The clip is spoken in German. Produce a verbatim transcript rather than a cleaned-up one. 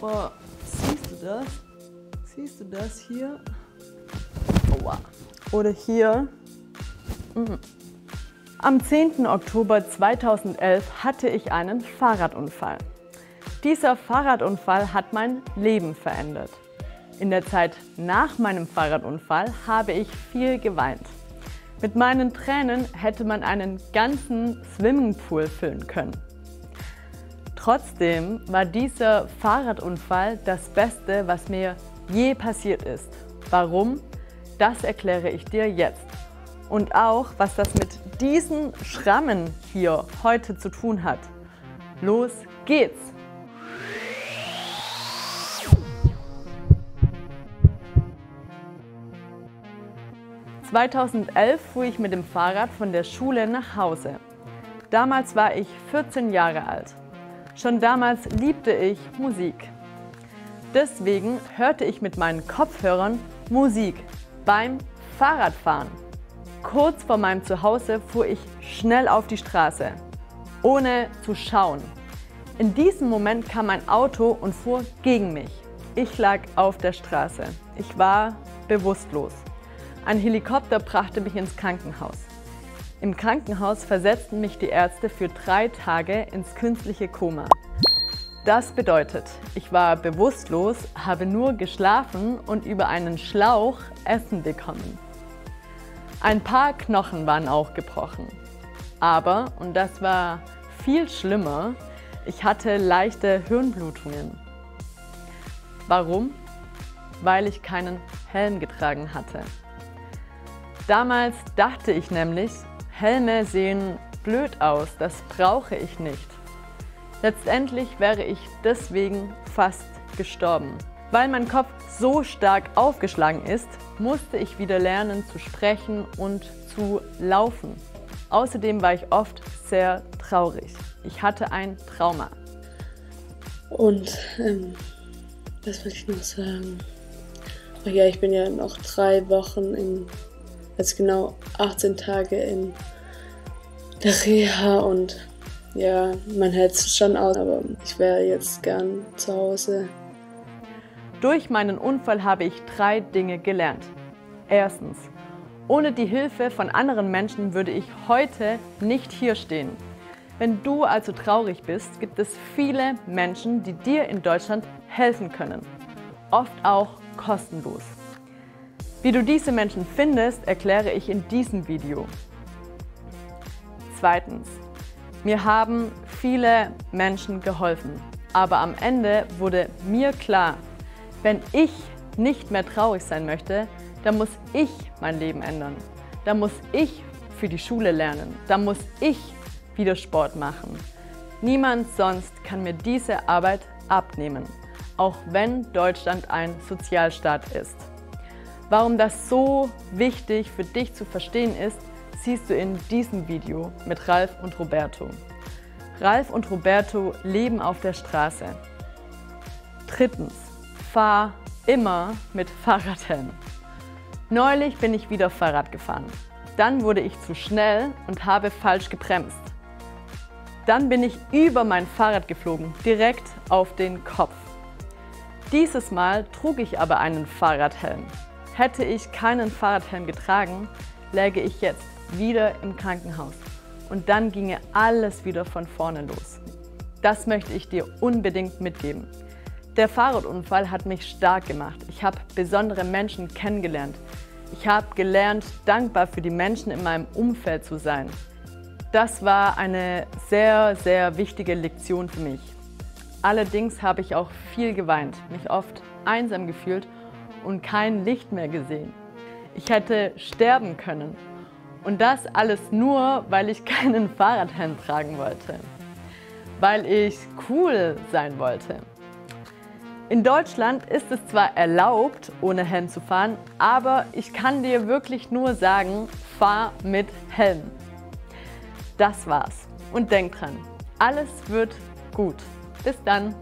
Boah, siehst du das? Siehst du das hier? Oha. Oder hier. Mhm. Am zehnten Oktober zweitausendelf hatte ich einen Fahrradunfall. Dieser Fahrradunfall hat mein Leben verändert. In der Zeit nach meinem Fahrradunfall habe ich viel geweint. Mit meinen Tränen hätte man einen ganzen Swimmingpool füllen können. Trotzdem war dieser Fahrradunfall das Beste, was mir je passiert ist. Warum? Das erkläre ich dir jetzt. Und auch, was das mit diesen Schrammen hier heute zu tun hat. Los geht's! zweitausendelf fuhr ich mit dem Fahrrad von der Schule nach Hause. Damals war ich vierzehn Jahre alt. Schon damals liebte ich Musik. Deswegen hörte ich mit meinen Kopfhörern Musik beim Fahrradfahren. Kurz vor meinem Zuhause fuhr ich schnell auf die Straße, ohne zu schauen. In diesem Moment kam ein Auto und fuhr gegen mich. Ich lag auf der Straße. Ich war bewusstlos. Ein Helikopter brachte mich ins Krankenhaus. Im Krankenhaus versetzten mich die Ärzte für drei Tage ins künstliche Koma. Das bedeutet, ich war bewusstlos, habe nur geschlafen und über einen Schlauch Essen bekommen. Ein paar Knochen waren auch gebrochen. Aber, und das war viel schlimmer, ich hatte leichte Hirnblutungen. Warum? Weil ich keinen Helm getragen hatte. Damals dachte ich nämlich, Helme sehen blöd aus, das brauche ich nicht. Letztendlich wäre ich deswegen fast gestorben. Weil mein Kopf so stark aufgeschlagen ist, musste ich wieder lernen zu sprechen und zu laufen. Außerdem war ich oft sehr traurig. Ich hatte ein Trauma. Und, ähm, was wollte ich noch sagen? Ach ja, ich bin ja noch drei Wochen in, jetzt genau achtzehn Tage in der Reha und ja, man hält es schon aus, aber ich wäre jetzt gern zu Hause. Durch meinen Unfall habe ich drei Dinge gelernt. Erstens, ohne die Hilfe von anderen Menschen würde ich heute nicht hier stehen. Wenn du also traurig bist, gibt es viele Menschen, die dir in Deutschland helfen können. Oft auch kostenlos. Wie du diese Menschen findest, erkläre ich in diesem Video. Zweitens, mir haben viele Menschen geholfen, aber am Ende wurde mir klar, wenn ich nicht mehr traurig sein möchte, dann muss ich mein Leben ändern. Dann muss ich für die Schule lernen. Dann muss ich wieder Sport machen. Niemand sonst kann mir diese Arbeit abnehmen, auch wenn Deutschland ein Sozialstaat ist. Warum das so wichtig für dich zu verstehen ist, siehst du in diesem Video mit Ralf und Roberto. Ralf und Roberto leben auf der Straße. Drittens, fahr immer mit Fahrradhelm. Neulich bin ich wieder Fahrrad gefahren. Dann wurde ich zu schnell und habe falsch gebremst. Dann bin ich über mein Fahrrad geflogen, direkt auf den Kopf. Dieses Mal trug ich aber einen Fahrradhelm. Hätte ich keinen Fahrradhelm getragen, läge ich jetzt wieder im Krankenhaus. Und dann ginge alles wieder von vorne los. Das möchte ich dir unbedingt mitgeben. Der Fahrradunfall hat mich stark gemacht. Ich habe besondere Menschen kennengelernt. Ich habe gelernt, dankbar für die Menschen in meinem Umfeld zu sein. Das war eine sehr, sehr wichtige Lektion für mich. Allerdings habe ich auch viel geweint, mich oft einsam gefühlt und kein Licht mehr gesehen. Ich hätte sterben können. Und das alles nur, weil ich keinen Fahrradhelm tragen wollte. Weil ich cool sein wollte. In Deutschland ist es zwar erlaubt, ohne Helm zu fahren, aber ich kann dir wirklich nur sagen, fahr mit Helm. Das war's. Und denk dran, alles wird gut. Bis dann.